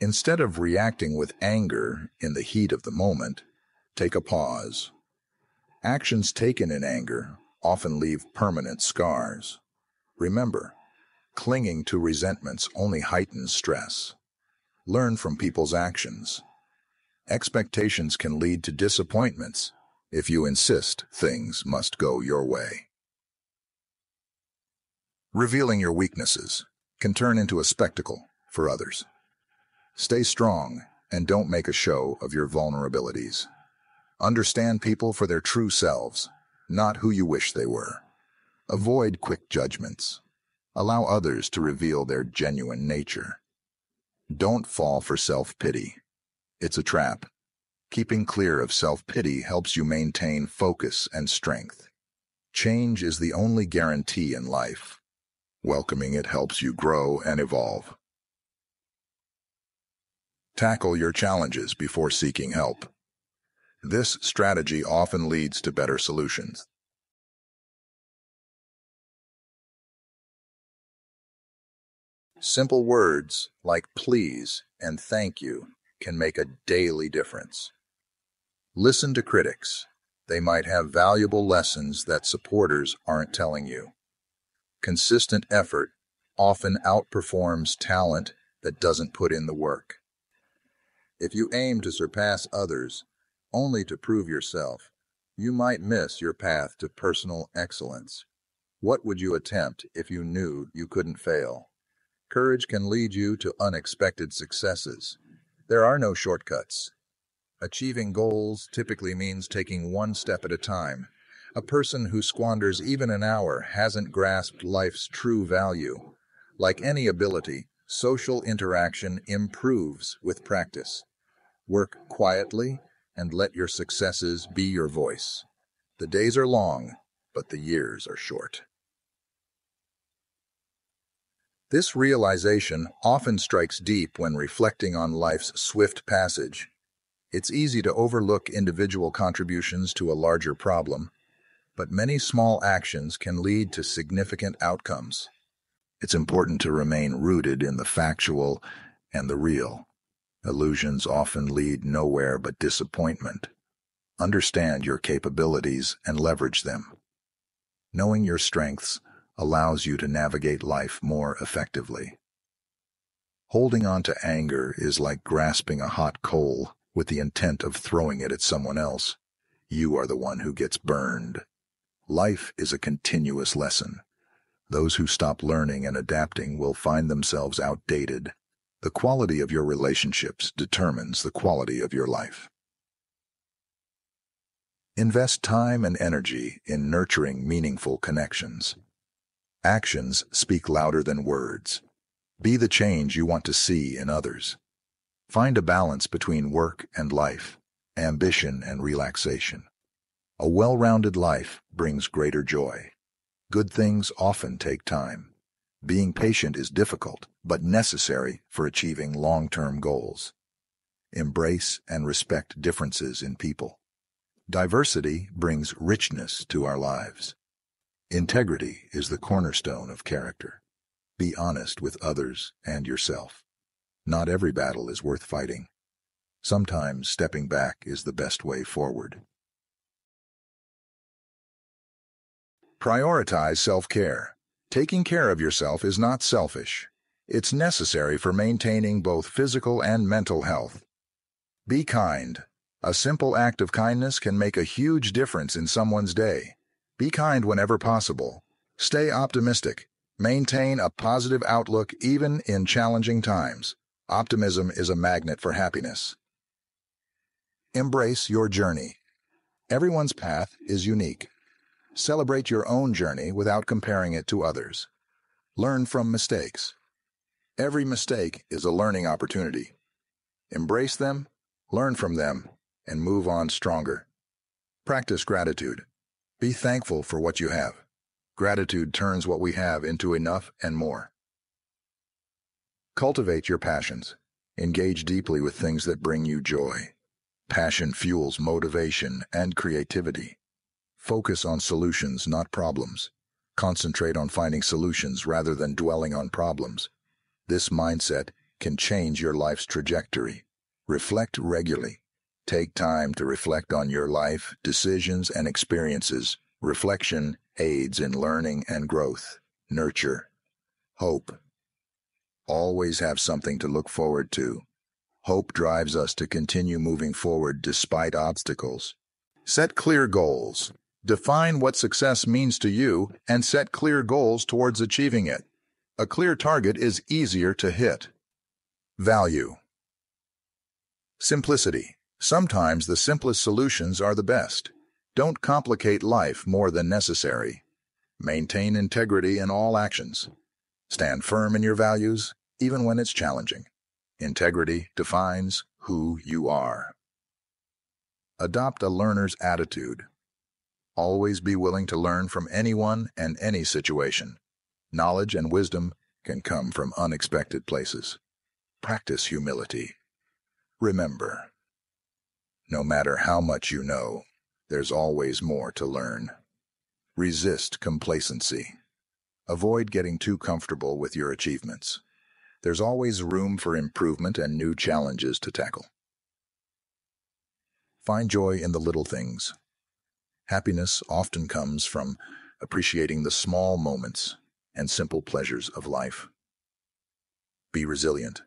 Instead of reacting with anger in the heat of the moment, take a pause. Actions taken in anger often leave permanent scars. Remember, clinging to resentments only heightens stress. Learn from people's actions. Expectations can lead to disappointments. If you insist, things must go your way. Revealing your weaknesses can turn into a spectacle for others. Stay strong and don't make a show of your vulnerabilities. Understand people for their true selves, not who you wish they were. Avoid quick judgments. Allow others to reveal their genuine nature. Don't fall for self-pity. It's a trap. Keeping clear of self-pity helps you maintain focus and strength. Change is the only guarantee in life. Welcoming it helps you grow and evolve. Tackle your challenges before seeking help. This strategy often leads to better solutions. Simple words like please and thank you can make a daily difference. Listen to critics. They might have valuable lessons that supporters aren't telling you. Consistent effort often outperforms talent that doesn't put in the work. If you aim to surpass others only to prove yourself, you might miss your path to personal excellence. What would you attempt if you knew you couldn't fail? Courage can lead you to unexpected successes. There are no shortcuts. Achieving goals typically means taking one step at a time. A person who squanders even an hour hasn't grasped life's true value. Like any ability, social interaction improves with practice. Work quietly and let your successes be your voice. The days are long, but the years are short. This realization often strikes deep when reflecting on life's swift passage. It's easy to overlook individual contributions to a larger problem, but many small actions can lead to significant outcomes. It's important to remain rooted in the factual and the real. Illusions often lead nowhere but disappointment. Understand your capabilities and leverage them. Knowing your strengths allows you to navigate life more effectively. Holding on to anger is like grasping a hot coal with the intent of throwing it at someone else. You are the one who gets burned. Life is a continuous lesson. Those who stop learning and adapting will find themselves outdated. The quality of your relationships determines the quality of your life. Invest time and energy in nurturing meaningful connections. Actions speak louder than words. Be the change you want to see in others. Find a balance between work and life, ambition and relaxation. A well-rounded life brings greater joy. Good things often take time. Being patient is difficult, but necessary for achieving long-term goals. Embrace and respect differences in people. Diversity brings richness to our lives. Integrity is the cornerstone of character. Be honest with others and yourself. Not every battle is worth fighting. Sometimes stepping back is the best way forward. Prioritize self-care. Taking care of yourself is not selfish. It's necessary for maintaining both physical and mental health. Be kind. A simple act of kindness can make a huge difference in someone's day. Be kind whenever possible. Stay optimistic. Maintain a positive outlook even in challenging times. Optimism is a magnet for happiness. Embrace your journey. Everyone's path is unique. Celebrate your own journey without comparing it to others. Learn from mistakes. Every mistake is a learning opportunity. Embrace them, learn from them, and move on stronger. Practice gratitude. Be thankful for what you have. Gratitude turns what we have into enough and more. Cultivate your passions. Engage deeply with things that bring you joy. Passion fuels motivation and creativity. Focus on solutions, not problems. Concentrate on finding solutions rather than dwelling on problems. This mindset can change your life's trajectory. Reflect regularly. Take time to reflect on your life, decisions, and experiences. Reflection aids in learning and growth. Nurture. Hope. Always have something to look forward to. Hope drives us to continue moving forward despite obstacles. Set clear goals. Define what success means to you and set clear goals towards achieving it. A clear target is easier to hit. Value. Simplicity. Sometimes the simplest solutions are the best. Don't complicate life more than necessary. Maintain integrity in all actions. Stand firm in your values, even when it's challenging. Integrity defines who you are. Adopt a learner's attitude. Always be willing to learn from anyone and any situation. Knowledge and wisdom can come from unexpected places. Practice humility. Remember, no matter how much you know, there's always more to learn. Resist complacency. Avoid getting too comfortable with your achievements. There's always room for improvement and new challenges to tackle. Find joy in the little things. Happiness often comes from appreciating the small moments and simple pleasures of life. Be resilient.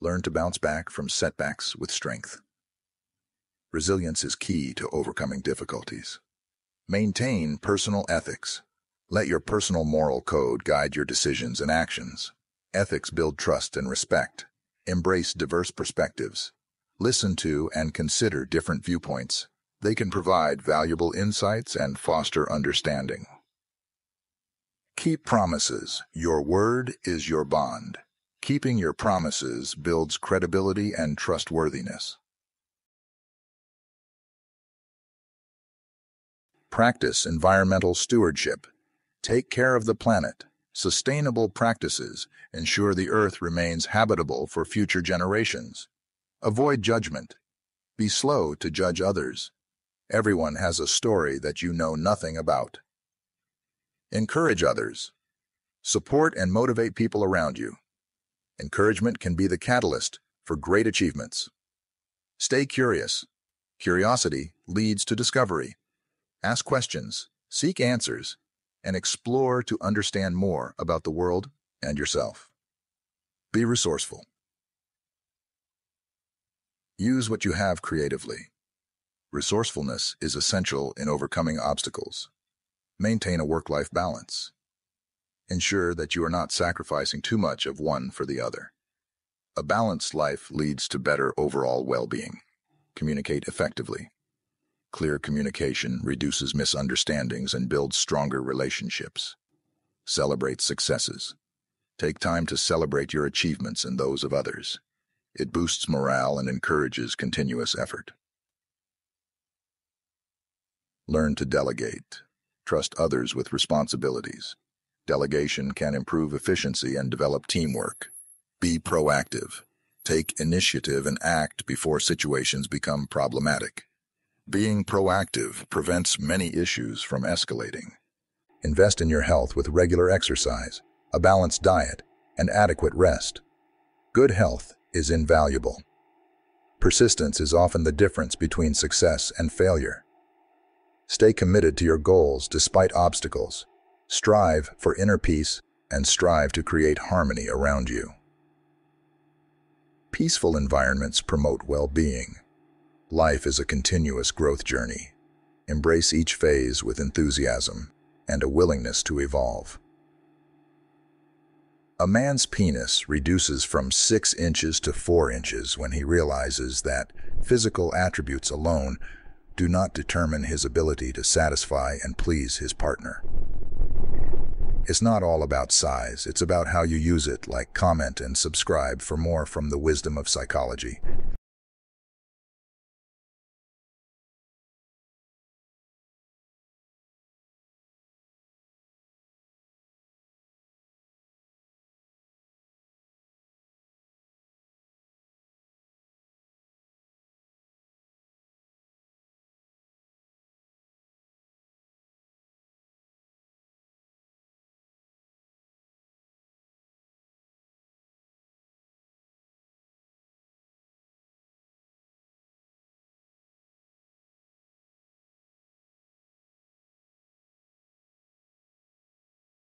Learn to bounce back from setbacks with strength. Resilience is key to overcoming difficulties. Maintain personal ethics. Let your personal moral code guide your decisions and actions. Ethics build trust and respect. Embrace diverse perspectives. Listen to and consider different viewpoints. They can provide valuable insights and foster understanding. Keep promises. Your word is your bond. Keeping your promises builds credibility and trustworthiness. Practice environmental stewardship. Take care of the planet. Sustainable practices ensure the Earth remains habitable for future generations. Avoid judgment. Be slow to judge others. Everyone has a story that you know nothing about. Encourage others. Support and motivate people around you. Encouragement can be the catalyst for great achievements. Stay curious. Curiosity leads to discovery. Ask questions, seek answers, and explore to understand more about the world and yourself. Be resourceful. Use what you have creatively. Resourcefulness is essential in overcoming obstacles. Maintain a work-life balance. Ensure that you are not sacrificing too much of one for the other. A balanced life leads to better overall well-being. Communicate effectively. Clear communication reduces misunderstandings and builds stronger relationships. Celebrate successes. Take time to celebrate your achievements and those of others. It boosts morale and encourages continuous effort. Learn to delegate. Trust others with responsibilities. Delegation can improve efficiency and develop teamwork. Be proactive. Take initiative and act before situations become problematic. Being proactive prevents many issues from escalating. Invest in your health with regular exercise, a balanced diet, and adequate rest. Good health is invaluable. Persistence is often the difference between success and failure. Stay committed to your goals despite obstacles. Strive for inner peace and strive to create harmony around you. Peaceful environments promote well-being. Life is a continuous growth journey. Embrace each phase with enthusiasm and a willingness to evolve. A man's penis reduces from 6 inches to 4 inches when he realizes that physical attributes alone do not determine his ability to satisfy and please his partner. It's not all about size, it's about how you use it. Like, comment, and subscribe for more from the wisdom of psychology.